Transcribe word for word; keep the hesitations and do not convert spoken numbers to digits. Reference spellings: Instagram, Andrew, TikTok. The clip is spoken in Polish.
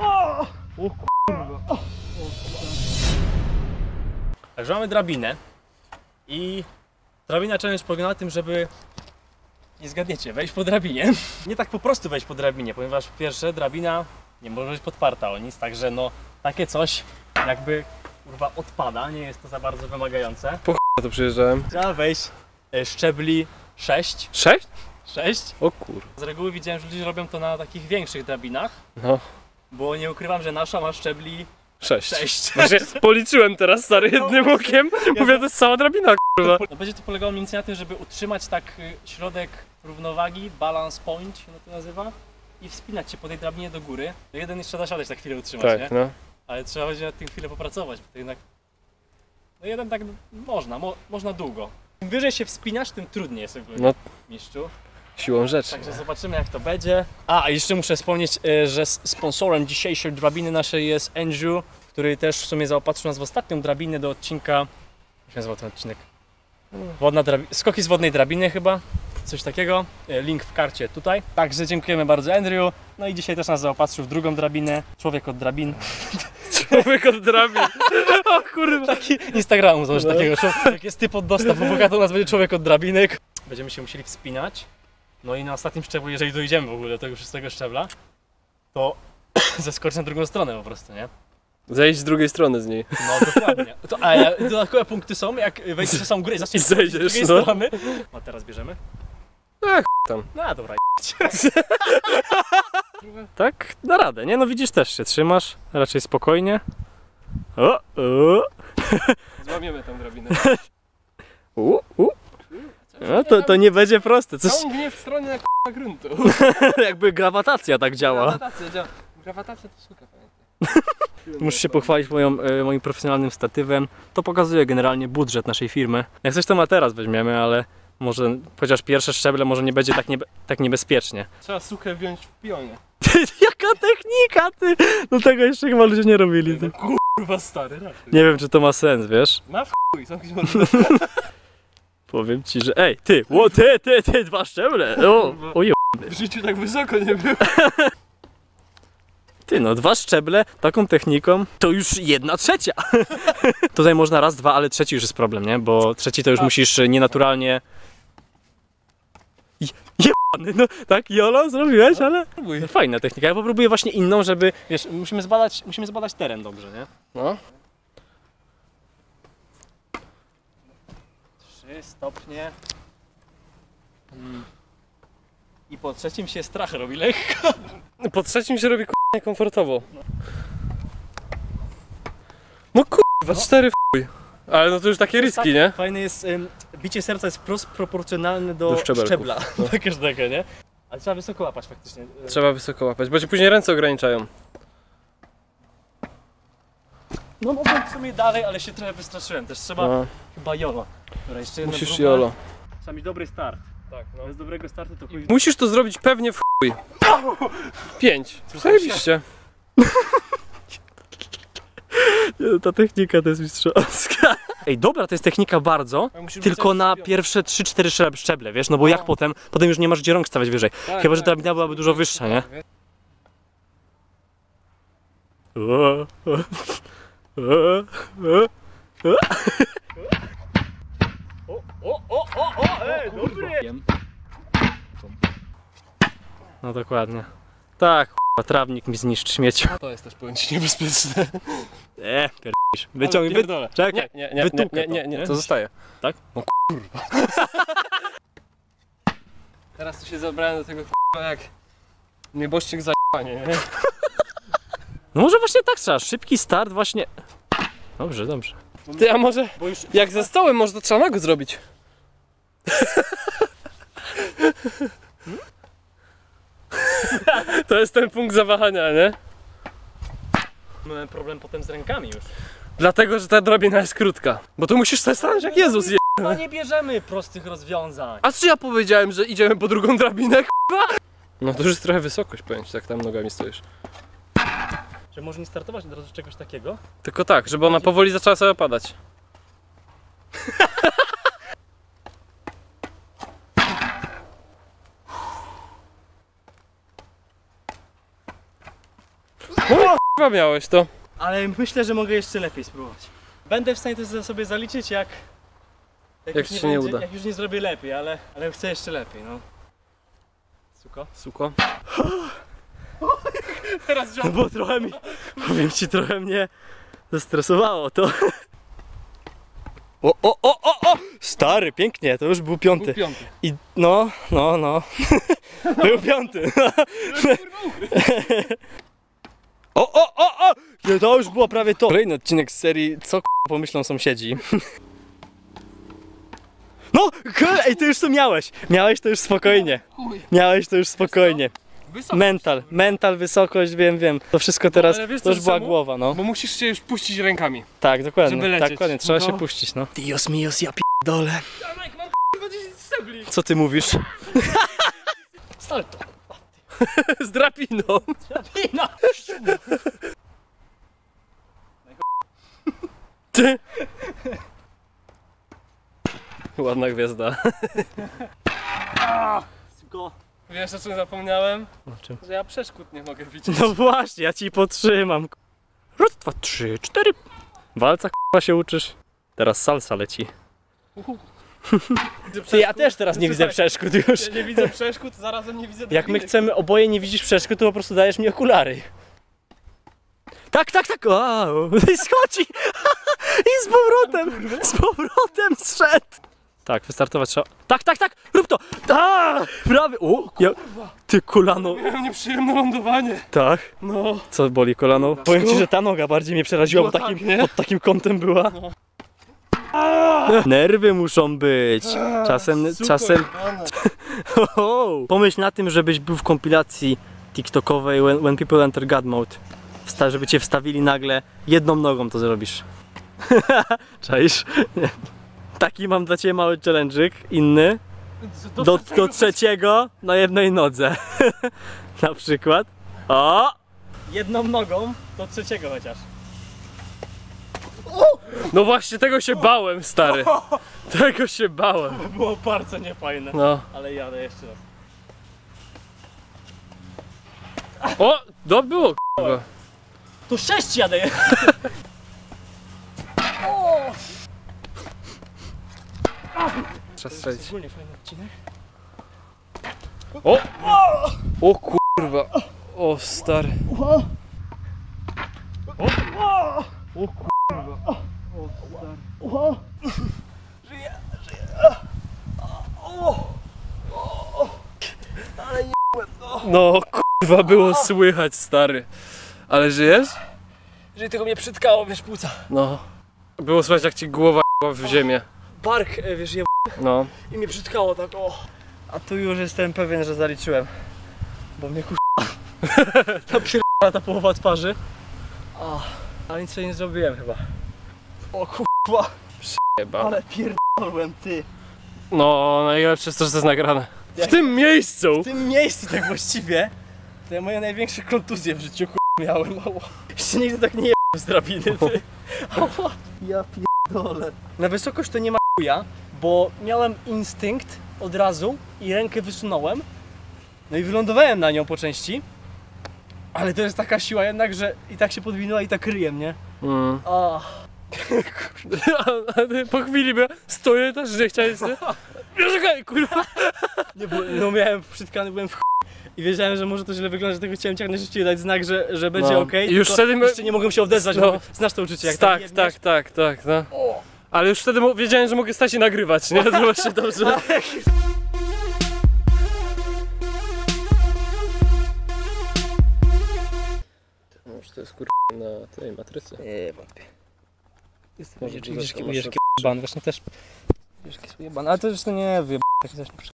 O! O kurwa. Także mamy drabinę i drabina challenge polega na tym, żeby, nie zgadniecie, wejść po drabinie. Nie tak po prostu wejść po drabinie, ponieważ po pierwsze drabina nie może być podparta o nic, także no takie coś jakby kurwa odpada, nie jest to za bardzo wymagające. Po ch**a to przyjeżdżałem. Trzeba wejść szczebli sześć. sześć? sześć. O kur... Z reguły widziałem, że ludzie robią to na takich większych drabinach. No. Bo nie ukrywam, że nasza ma szczebli sześć. sześć. Znaczy, policzyłem teraz, stary, jednym no, okiem. Ja mówię, to jest cała drabina, kurwa. No, będzie to polegało mniej więcej na tym, żeby utrzymać tak środek równowagi, balance point się to nazywa, i wspinać się po tej drabinie do góry. Jeden jeszcze da siadać, tak chwilę utrzymać, tak, nie? No. Ale trzeba będzie nad tym chwilę popracować, bo to jednak... No jeden tak można, mo można długo. Im wyżej się wspinasz, tym trudniej jest ogólnie, no, mistrzu. Siłą rzeczy. Także zobaczymy, jak to będzie. A, a jeszcze muszę wspomnieć, że sponsorem dzisiejszej drabiny naszej jest Andrew, który też w sumie zaopatrzył nas w ostatnią drabinę do odcinka... Jak się nazywa ten odcinek? Wodna drabi... Skoki z wodnej drabiny chyba. Coś takiego. Link w karcie tutaj. Także dziękujemy bardzo, Andrew. No i dzisiaj też nas zaopatrzył w drugą drabinę. Człowiek od drabin. Człowiek od drabin. O kurwa. Taki Instagramu założy no. takiego. Jak jest typ od dostaw, bo to nas będzie człowiek od drabinek. Będziemy się musieli wspinać. No i na ostatnim szczeblu, jeżeli dojdziemy w ogóle do tego szóstego szczebla, to zeskoczyć na drugą stronę po prostu, nie? Zejść z drugiej strony z niej. No dokładnie. To, a ja, dodatkowe punkty są, jak wejdziesz na samą górę i zaczniesz zejść z drugiej no. strony. A teraz bierzemy? No ch... tam. No dobra, tak na radę, nie? No widzisz, też się trzymasz, raczej spokojnie. O, o. Złamiemy tą drabinę. U, u. No to, to nie będzie proste. Coś... Ciągnie w stronę na k***a gruntu. Jakby grawatacja tak działa. Grawatacja działa. Grawatacja to sztuka, pamiętaj. Muszę się pochwalić moją, moim profesjonalnym statywem. To pokazuje generalnie budżet naszej firmy. Jak coś to ma teraz weźmiemy, ale może chociaż pierwsze szczeble może nie będzie tak, niebe tak niebezpiecznie. Trzeba suchę wziąć w pionie. Jaka technika, ty! No tego jeszcze chyba ludzie nie robili. Ty. No, kurwa stary, raczej. Nie wiem, czy to ma sens, wiesz? Ma w chuj, są jakieś powiem ci, że ej, ty, ło, ty, ty, ty, dwa szczeble, o, o je... W życiu tak wysoko nie było. Ty no, dwa szczeble, taką techniką, to już jedna trzecia. Tutaj można raz, dwa, ale trzeci już jest problem, nie? Bo trzeci to już A. musisz nienaturalnie... Je, jebany, no tak, jolo, zrobiłeś, ale... No, fajna technika, ja popróbuję właśnie inną, żeby... Wiesz, musimy zbadać, musimy zbadać teren dobrze, nie? No. Stopnie hmm. i po trzecim się strach robi lekko. Po trzecim się robi k***a niekomfortowo. No k***a, cztery no. f***. Ale no to już takie no, riski, tak, nie? Fajne jest, um, bicie serca jest wprost proporcjonalne do, do szczebla. No. Do każdego, nie? Ale trzeba wysoko łapać faktycznie. Trzeba wysoko łapać, bo ci później ręce ograniczają. No mogłem w sumie dalej, ale się trochę wystraszyłem też. Trzeba no. chyba jolo. Dobra, jeszcze jedna musisz próba. Jolo. Trzeba mieć dobry start. Tak, no. Bez dobrego startu to chuj... Musisz to zrobić pewnie w chuj. Pięć. Zajebiście. Ta technika to jest mistrzowska. Ej, dobra, to jest technika bardzo, ja tylko na pierwsze trzy cztery szczeble, wiesz, no bo no. jak potem? Potem już nie masz gdzie rąk stawiać wyżej. Tak, chyba, że ta drabina byłaby dużo wyższa, nie? O, o. O, o, o, o, ej, dobry! No dokładnie. Tak, k***a, trawnik mi zniszczy śmieci. To jest też pojęcie niebezpieczne. Eee, pierdolisz. Wyciągnij, wytulę. Czekaj, nie, nie, nie, nie, nie, to zostaje. Tak? No k***a. Teraz tu się zabrałem do tego k***a jak nieboszczyk za nie? No może właśnie tak trzeba, szybki start właśnie... Dobrze, dobrze. Ty, a może już... jak ze stołem, może to trzeba nago zrobić? Hmm? To jest ten punkt zawahania, nie? Mamy problem potem z rękami już. Dlatego, że ta drabina jest krótka. Bo tu musisz sobie stanąć jak Jezus je... No nie bierzemy prostych rozwiązań. A czy ja powiedziałem, że idziemy po drugą drabinę, k***a? No to już jest trochę wysokość, powiem ci, jak tam nogami stoisz. Że może nie startować od razu czegoś takiego? Tylko tak, żeby ona powoli zaczęła sobie opadać. O, k***a miałeś to. Ale myślę, że mogę jeszcze lepiej spróbować. Będę w stanie to sobie zaliczyć, jak... Jak, jak już się nie, będzie, nie uda. Jak już nie zrobię lepiej, ale, ale chcę jeszcze lepiej, no. Suko? Suko. Teraz żołnierz. Bo trochę mi... Powiem ci, trochę mnie... zestresowało to. O, o, o, o, o! Stary, pięknie, to już był piąty. Był piąty. I no, no, no. Był piąty. O, o, o, o! To już było prawie to. Kolejny odcinek z serii Co k***a pomyślą sąsiedzi. No! Ej, ty już to miałeś! Miałeś to już spokojnie. Miałeś to już spokojnie. Wysokość. Mental, mental, wysokość, wiem, wiem. To wszystko teraz, no, wiesz, to już była czemu? Głowa, no. Bo musisz się już puścić rękami. Tak, dokładnie, żeby lecieć. Tak, dokładnie, trzeba no. się puścić, no. Dios mios, ja p***dolę. Co ty mówisz? Salto. Z drapiną. Z drapiną. Ty. Ładna gwiazda. Wiesz, o czym zapomniałem? O czym? Że ja przeszkód nie mogę widzieć. No właśnie, ja ci potrzymam. Raz, dwa, trzy, cztery. Walca k***a się uczysz. Teraz salsa leci. Ty, ja też teraz nie widzę przeszkód już. Ja nie widzę przeszkód, zarazem nie widzę. Jak my chcemy, oboje nie widzisz przeszkód, to po prostu dajesz mi okulary. Tak, tak, tak. Wow. I schodzi. I z powrotem. Z powrotem zszedł. Tak, wystartować trzeba. Tak, tak, tak! Rób to! Aaaa! Prawie! O! Ja... Ty kolano! Miałem nieprzyjemne lądowanie! Tak? No. Co boli kolano? No. Powiem ci, że ta noga bardziej mnie przeraziła, bo takim, pod takim kątem była. No. Nerwy muszą być! Czasem... Aaaa, czasem... Pomyśl na tym, żebyś był w kompilacji TikTokowej When, when People Enter God Mode. Wsta żeby cię wstawili nagle. Jedną nogą to zrobisz. Czaisz? Nie. Taki mam dla ciebie mały challenge'ik, inny, do, do, do trzeciego na jednej nodze, na przykład, o! Jedną nogą do trzeciego chociaż. No właśnie, tego się bałem, stary, tego się bałem. To było bardzo niefajne, no. Ale jadę jeszcze raz. O, to było k***a. To sześć jadę. Trzeba strzelić. Ogólnie fajny odcinek. O! O kurwa! O stary! O! O kurwa! O stary! O! Żyję! Żyję! O! Ale nie no! No kurwa, było słychać, stary! Ale żyjesz? Żyję, tylko mnie przytkało, wiesz, płuca. No. Było słychać, jak ci głowa w ziemię. Bark, wiesz, je... No. I mnie przytkało tak, o. A tu już jestem pewien, że zaliczyłem. Bo mnie k***a. Ta pierdala, ta połowa twarzy. A, ale nic sobie nie zrobiłem chyba. O k***a. P***a. Ale pierdolłem, ty. No, najlepsze jest to, że to jest nagrane. W Jak... tym miejscu! W tym miejscu tak właściwie. To ja moje największe kontuzje w życiu k***a miałem, mało. Jeszcze nigdy tak nie jebałem z drabiny, ty. O. Ja pierdolę. Na wysokość to nie ma k***a. Bo miałem instynkt od razu i rękę wysunąłem. No i wylądowałem na nią po części. Ale to jest taka siła jednak, że i tak się podwinęła i tak ryjem, nie? Mm. A. Po chwili by stoję też, że chciałem się... Czekaj, kurwa! Nie, bo, no miałem przytkany, byłem w ch... I wiedziałem, że może to źle wygląda, dlatego chciałem cię jak najszybciej dać znak, że, że będzie no. okej. Okay, już wtedy... Jeszcze nie mogłem się odezwać, no. Bo znasz to uczucie, jak tak, tak, tak, tak, tak, no. O. Ale już wtedy wiedziałem, że mogę stać i nagrywać, nie? To właśnie dobrze. Może to jest kurwa na tej matrycy? Nie wątpię. Jest to, wiesz, jaki ban, właśnie też... Wiesz, jaki ban, ale to już nie wiem, tak też nie